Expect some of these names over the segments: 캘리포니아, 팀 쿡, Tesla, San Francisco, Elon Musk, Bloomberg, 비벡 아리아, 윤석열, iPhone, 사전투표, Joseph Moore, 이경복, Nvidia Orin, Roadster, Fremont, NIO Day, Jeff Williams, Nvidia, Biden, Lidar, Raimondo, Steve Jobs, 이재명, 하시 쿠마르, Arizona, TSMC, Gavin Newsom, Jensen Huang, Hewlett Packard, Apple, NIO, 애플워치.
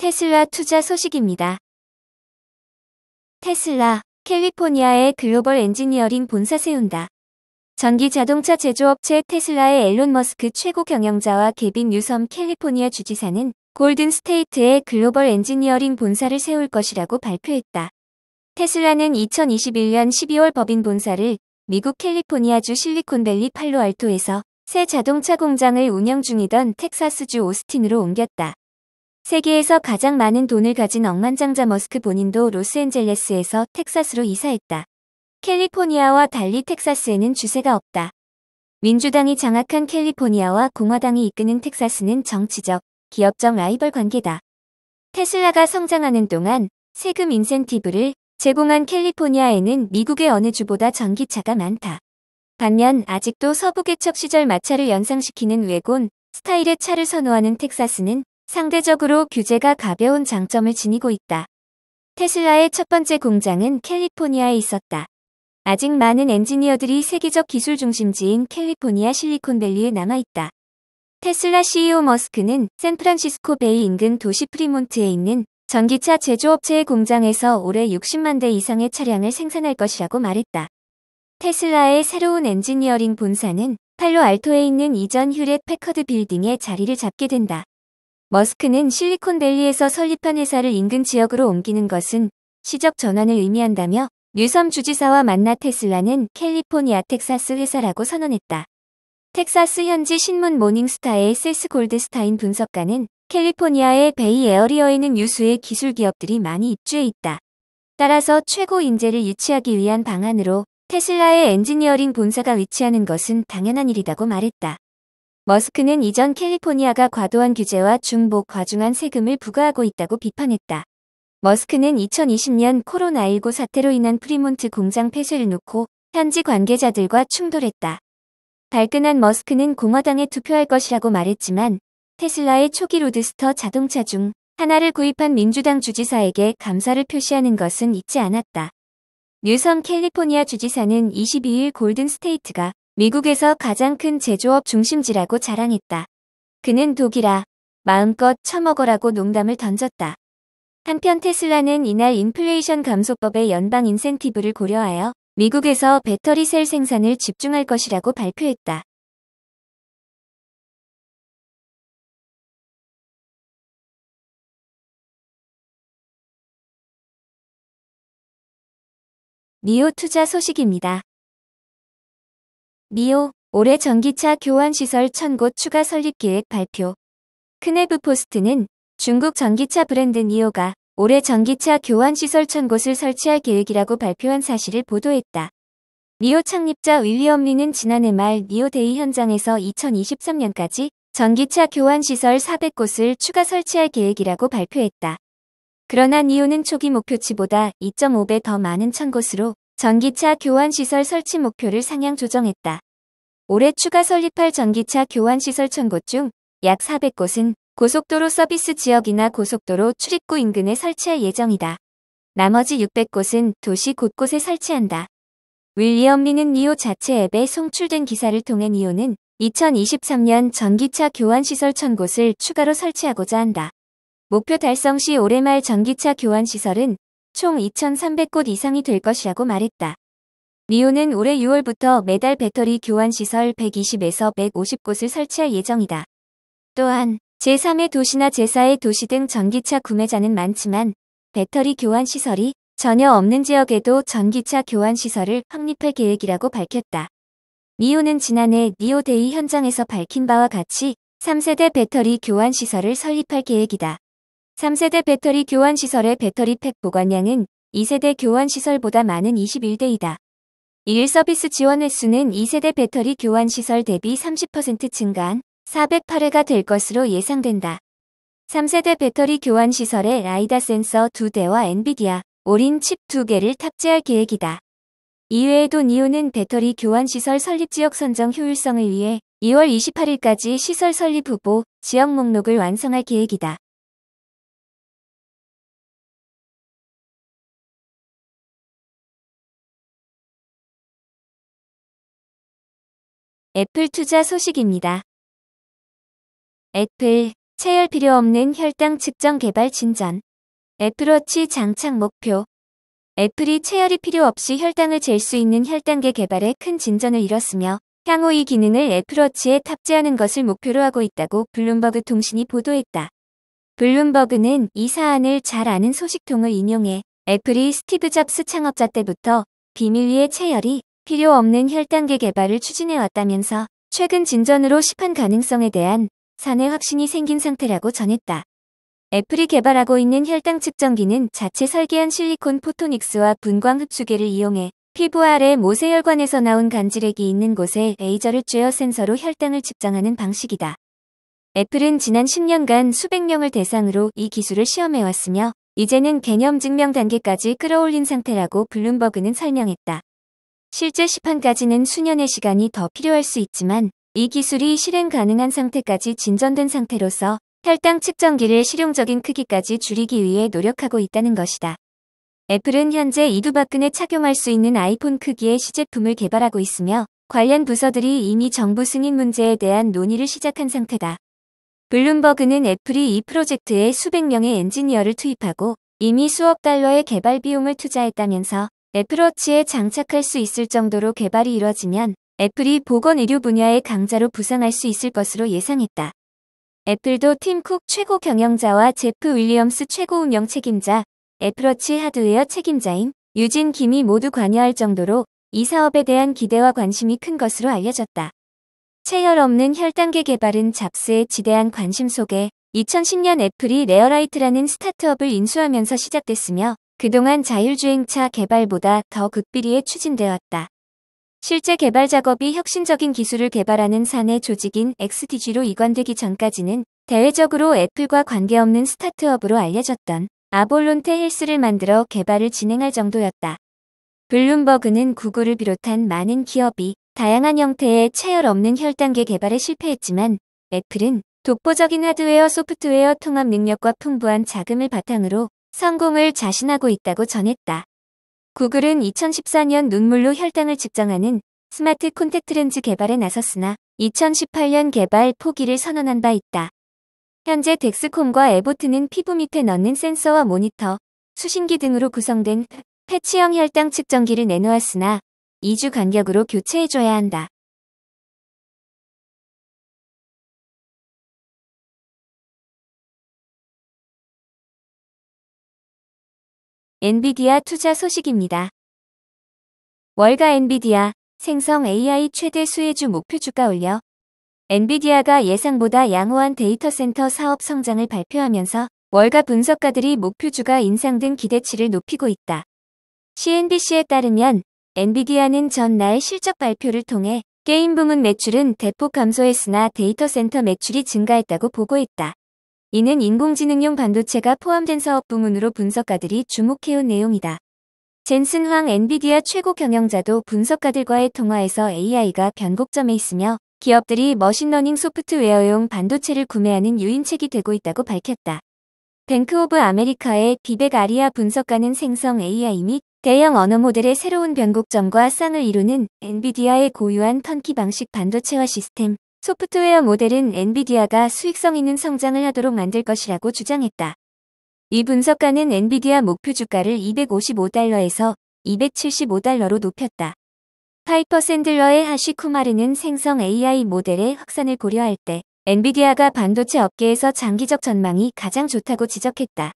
테슬라 투자 소식입니다. 테슬라, 캘리포니아에 글로벌 엔지니어링 본사 세운다. 전기자동차 제조업체 테슬라의 앨런 머스크 최고 경영자와 게빈 뉴섬 캘리포니아 주지사는 골든스테이트에 글로벌 엔지니어링 본사를 세울 것이라고 발표했다. 테슬라는 2021년 12월 법인 본사를 미국 캘리포니아주 실리콘밸리 팔로알토에서 새 자동차 공장을 운영 중이던 텍사스주 오스틴으로 옮겼다. 세계에서 가장 많은 돈을 가진 억만장자 머스크 본인도 로스앤젤레스에서 텍사스로 이사했다. 캘리포니아와 달리 텍사스에는 주세가 없다. 민주당이 장악한 캘리포니아와 공화당이 이끄는 텍사스는 정치적, 기업적 라이벌 관계다. 테슬라가 성장하는 동안 세금 인센티브를 제공한 캘리포니아에는 미국의 어느 주보다 전기차가 많다. 반면 아직도 서부 개척 시절 마차를 연상시키는 외곤 스타일의 차를 선호하는 텍사스는 상대적으로 규제가 가벼운 장점을 지니고 있다. 테슬라의 첫 번째 공장은 캘리포니아에 있었다. 아직 많은 엔지니어들이 세계적 기술 중심지인 캘리포니아 실리콘밸리에 남아있다. 테슬라 CEO 머스크는 샌프란시스코 베이 인근 도시 프리몬트에 있는 전기차 제조업체의 공장에서 올해 60만 대 이상의 차량을 생산할 것이라고 말했다. 테슬라의 새로운 엔지니어링 본사는 팔로알토에 있는 이전 휴렛 패커드 빌딩에 자리를 잡게 된다. 머스크는 실리콘밸리에서 설립한 회사를 인근 지역으로 옮기는 것은 시적 전환을 의미한다며 뉴섬 주지사와 만나 테슬라는 캘리포니아 텍사스 회사라고 선언했다. 텍사스 현지 신문 모닝스타의 세스 골드스타인 분석가는 캘리포니아의 베이에어리어에는 유수의 기술 기업들이 많이 입주해 있다. 따라서 최고 인재를 유치하기 위한 방안으로 테슬라의 엔지니어링 본사가 위치하는 것은 당연한 일이라고 말했다. 머스크는 이전 캘리포니아가 과도한 규제와 과중한 세금을 부과하고 있다고 비판했다. 머스크는 2020년 코로나19 사태로 인한 프리몬트 공장 폐쇄를 놓고 현지 관계자들과 충돌했다. 발끈한 머스크는 공화당에 투표할 것이라고 말했지만 테슬라의 초기 로드스터 자동차 중 하나를 구입한 민주당 주지사에게 감사를 표시하는 것은 잊지 않았다. 뉴섬 캘리포니아 주지사는 22일 골든스테이트가 미국에서 가장 큰 제조업 중심지라고 자랑했다. 그는 독일아, 마음껏 처먹어라고 농담을 던졌다. 한편 테슬라는 이날 인플레이션 감소법의 연방 인센티브를 고려하여 미국에서 배터리 셀 생산을 집중할 것이라고 발표했다. 니오 투자 소식입니다. 니오, 올해 전기차 교환시설 1000곳 추가 설립 계획 발표. 크네브 포스트는 중국 전기차 브랜드 니오가 올해 전기차 교환시설 1000곳을 설치할 계획이라고 발표한 사실을 보도했다. 니오 창립자 윌리엄 리는 지난해 말 니오 데이 현장에서 2023년까지 전기차 교환시설 400곳을 추가 설치할 계획이라고 발표했다. 그러나 니오는 초기 목표치보다 2.5배 더 많은 1000곳으로 전기차 교환시설 설치 목표를 상향 조정했다. 올해 추가 설립할 전기차 교환시설 1000곳 중 약 400곳은 고속도로 서비스 지역이나 고속도로 출입구 인근에 설치할 예정이다. 나머지 600곳은 도시 곳곳에 설치한다. 윌리엄 리는 니오 자체 앱에 송출된 기사를 통해 니오는 2023년 전기차 교환시설 1000곳을 추가로 설치하고자 한다. 목표 달성 시 올해 말 전기차 교환시설은 총 2,300곳 이상이 될 것이라고 말했다. 니오는 올해 6월부터 매달 배터리 교환시설 120에서 150곳을 설치할 예정이다. 또한 제3의 도시나 제4의 도시 등 전기차 구매자는 많지만 배터리 교환시설이 전혀 없는 지역에도 전기차 교환시설을 확립할 계획이라고 밝혔다. 니오는 지난해 니오 데이 현장에서 밝힌 바와 같이 3세대 배터리 교환시설을 설립할 계획이다. 3세대 배터리 교환시설의 배터리 팩 보관량은 2세대 교환시설보다 많은 21대이다. 일일 서비스 지원 횟수는 2세대 배터리 교환시설 대비 30% 증가한 408회가 될 것으로 예상된다. 3세대 배터리 교환시설에 라이다 센서 2대와 엔비디아 오린 칩 2개를 탑재할 계획이다. 이외에도 니오는 배터리 교환시설 설립 지역 선정 효율성을 위해 2월 28일까지 시설 설립 후보 지역 목록을 완성할 계획이다. 애플 투자 소식입니다. 애플, 체열 필요 없는 혈당 측정 개발 진전. 애플워치 장착 목표. 애플이 체열이 필요 없이 혈당을 잴 수 있는 혈당계 개발에 큰 진전을 이뤘으며 향후 이 기능을 애플워치에 탑재하는 것을 목표로 하고 있다고 블룸버그 통신이 보도했다. 블룸버그는 이 사안을 잘 아는 소식통을 인용해 애플이 스티브 잡스 창업자 때부터 비밀리에 체열이 필요 없는 혈당계 개발을 추진해왔다면서 최근 진전으로 시판 가능성에 대한 사내 확신이 생긴 상태라고 전했다. 애플이 개발하고 있는 혈당 측정기는 자체 설계한 실리콘 포토닉스와 분광 흡수계를 이용해 피부 아래 모세혈관에서 나온 간지렉이 있는 곳에 레이저를 쬐어 센서로 혈당을 측정하는 방식이다. 애플은 지난 10년간 수백 명을 대상으로 이 기술을 시험해왔으며 이제는 개념 증명 단계까지 끌어올린 상태라고 블룸버그는 설명했다. 실제 시판까지는 수년의 시간이 더 필요할 수 있지만 이 기술이 실행 가능한 상태까지 진전된 상태로서 혈당 측정기를 실용적인 크기까지 줄이기 위해 노력하고 있다는 것이다. 애플은 현재 이두박근에 착용할 수 있는 아이폰 크기의 시제품을 개발하고 있으며 관련 부서들이 이미 정부 승인 문제에 대한 논의를 시작한 상태다. 블룸버그는 애플이 이 프로젝트에 수백 명의 엔지니어를 투입하고 이미 수억 달러의 개발 비용을 투자했다면서 애플워치에 장착할 수 있을 정도로 개발이 이뤄지면 애플이 보건 의료 분야의 강자로 부상할 수 있을 것으로 예상했다. 애플도 팀 쿡 최고 경영자와 제프 윌리엄스 최고 운영 책임자, 애플워치 하드웨어 책임자인 유진 김이 모두 관여할 정도로 이 사업에 대한 기대와 관심이 큰 것으로 알려졌다. 체열 없는 혈당계 개발은 잡스의 지대한 관심 속에 2010년 애플이 레어라이트라는 스타트업을 인수하면서 시작됐으며 그동안 자율주행차 개발보다 더 극비리에 추진되었다. 실제 개발 작업이 혁신적인 기술을 개발하는 사내 조직인 XDG로 이관되기 전까지는 대외적으로 애플과 관계없는 스타트업으로 알려졌던 아볼론테 헬스를 만들어 개발을 진행할 정도였다. 블룸버그는 구글을 비롯한 많은 기업이 다양한 형태의 체열 없는 혈당계 개발에 실패했지만 애플은 독보적인 하드웨어 소프트웨어 통합 능력과 풍부한 자금을 바탕으로 성공을 자신하고 있다고 전했다. 구글은 2014년 눈물로 혈당을 측정하는 스마트 콘택트 렌즈 개발에 나섰으나 2018년 개발 포기를 선언한 바 있다. 현재 덱스콤과 에보트는 피부 밑에 넣는 센서와 모니터, 수신기 등으로 구성된 패치형 혈당 측정기를 내놓았으나 2주 간격으로 교체해줘야 한다. 엔비디아 투자 소식입니다. 월가 엔비디아, 생성 AI 최대 수혜주 목표 주가 올려. 엔비디아가 예상보다 양호한 데이터 센터 사업 성장을 발표하면서 월가 분석가들이 목표 주가 인상 등 기대치를 높이고 있다. CNBC에 따르면 엔비디아는 전날 실적 발표를 통해 게임 부문 매출은 대폭 감소했으나 데이터 센터 매출이 증가했다고 보고했다. 이는 인공지능용 반도체가 포함된 사업 부문으로 분석가들이 주목해온 내용이다. 젠슨 황 엔비디아 최고 경영자도 분석가들과의 통화에서 AI가 변곡점에 있으며 기업들이 머신러닝 소프트웨어용 반도체를 구매하는 유인책이 되고 있다고 밝혔다. 뱅크 오브 아메리카의 비벡 아리아 분석가는 생성 AI 및 대형 언어 모델의 새로운 변곡점과 쌍을 이루는 엔비디아의 고유한 턴키 방식 반도체화 시스템, 소프트웨어 모델은 엔비디아가 수익성 있는 성장을 하도록 만들 것이라고 주장했다. 이 분석가는 엔비디아 목표 주가를 255달러에서 275달러로 높였다. 파이퍼 샌들러의 하시 쿠마르는 생성 AI 모델의 확산을 고려할 때 엔비디아가 반도체 업계에서 장기적 전망이 가장 좋다고 지적했다.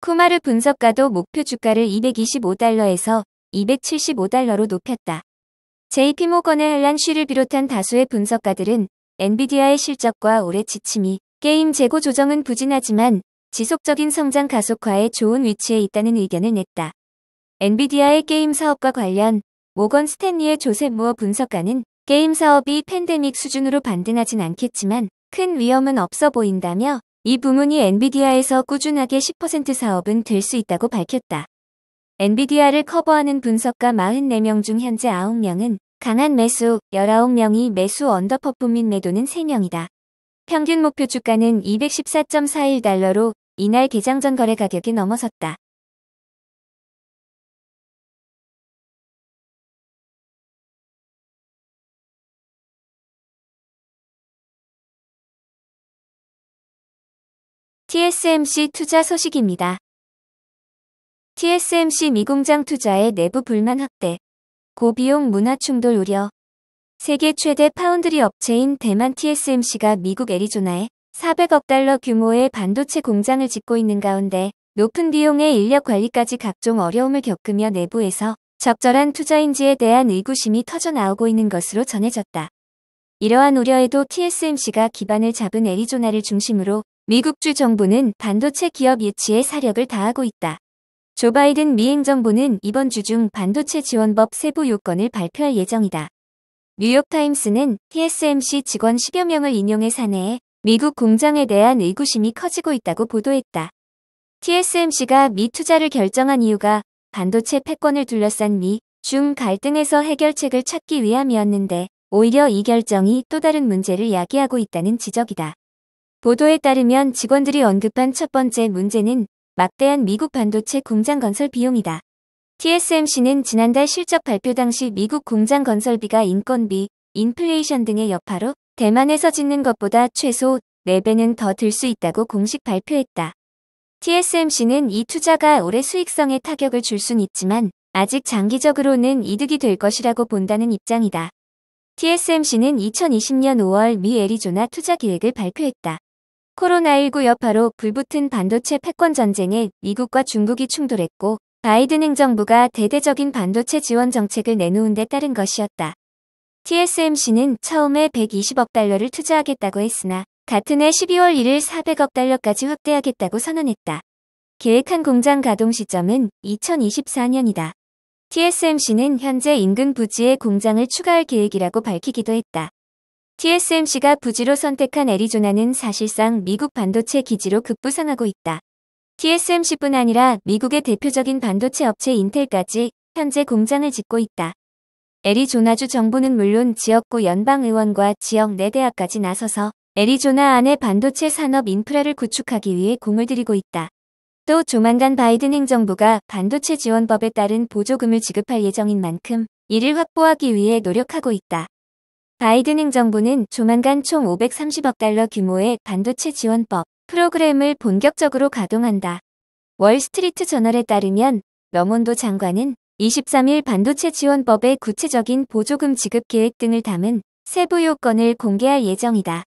쿠마르 분석가도 목표 주가를 225달러에서 275달러로 높였다. JP 모건의 앨런 쉬를 비롯한 다수의 분석가들은 엔비디아의 실적과 올해 지침이 게임 재고 조정은 부진하지만 지속적인 성장 가속화에 좋은 위치에 있다는 의견을 냈다. 엔비디아의 게임 사업과 관련 모건 스탠리의 조셉 무어 분석가는 게임 사업이 팬데믹 수준으로 반등하진 않겠지만 큰 위험은 없어 보인다며 이 부문이 엔비디아에서 꾸준하게 10% 사업은 될 수 있다고 밝혔다. 엔비디아를 커버하는 분석가 44명 중 현재 9명은 강한 매수, 19명이 매수 언더퍼폼 및 매도는 3명이다. 평균 목표 주가는 214.41달러로 이날 개장 전 거래 가격이 넘어섰다. TSMC 투자 소식입니다. TSMC 미공장 투자에 내부 불만 확대, 고비용 문화 충돌 우려. 세계 최대 파운드리 업체인 대만 TSMC가 미국 애리조나에 400억 달러 규모의 반도체 공장을 짓고 있는 가운데 높은 비용에 인력 관리까지 각종 어려움을 겪으며 내부에서 적절한 투자인지에 대한 의구심이 터져 나오고 있는 것으로 전해졌다. 이러한 우려에도 TSMC가 기반을 잡은 애리조나를 중심으로 미국주 정부는 반도체 기업 유치에 사력을 다하고 있다. 조 바이든 미 행정부는 이번 주 중 반도체 지원법 세부 요건을 발표할 예정이다. 뉴욕타임스는 TSMC 직원 10여 명을 인용해 사내에 미국 공장에 대한 의구심이 커지고 있다고 보도했다. TSMC가 미 투자를 결정한 이유가 반도체 패권을 둘러싼 미, 중 갈등에서 해결책을 찾기 위함이었는데 오히려 이 결정이 또 다른 문제를 야기하고 있다는 지적이다. 보도에 따르면 직원들이 언급한 첫 번째 문제는 막대한 미국 반도체 공장 건설 비용이다. TSMC는 지난달 실적 발표 당시 미국 공장 건설비가 인건비, 인플레이션 등의 여파로 대만에서 짓는 것보다 최소 4배는 더 들 수 있다고 공식 발표했다. TSMC는 이 투자가 올해 수익성에 타격을 줄 순 있지만 아직 장기적으로는 이득이 될 것이라고 본다는 입장이다. TSMC는 2020년 5월 미 애리조나 투자 계획을 발표했다. 코로나19 여파로 불붙은 반도체 패권 전쟁에 미국과 중국이 충돌했고 바이든 행정부가 대대적인 반도체 지원 정책을 내놓은 데 따른 것이었다. TSMC는 처음에 120억 달러를 투자하겠다고 했으나 같은 해 12월 1일 400억 달러까지 확대하겠다고 선언했다. 계획한 공장 가동 시점은 2024년이다. TSMC는 현재 인근 부지에 공장을 추가할 계획이라고 밝히기도 했다. TSMC가 부지로 선택한 애리조나는 사실상 미국 반도체 기지로 급부상하고 있다. TSMC뿐 아니라 미국의 대표적인 반도체 업체 인텔까지 현재 공장을 짓고 있다. 애리조나주 정부는 물론 지역구 연방의원과 지역 내 대학까지 나서서 애리조나 안에 반도체 산업 인프라를 구축하기 위해 공을 들이고 있다. 또 조만간 바이든 행정부가 반도체 지원법에 따른 보조금을 지급할 예정인 만큼 이를 확보하기 위해 노력하고 있다. 바이든 행정부는 조만간 총 530억 달러 규모의 반도체 지원법 프로그램을 본격적으로 가동한다. 월스트리트 저널에 따르면 러몬도 장관은 23일 반도체 지원법의 구체적인 보조금 지급 계획 등을 담은 세부 요건을 공개할 예정이다.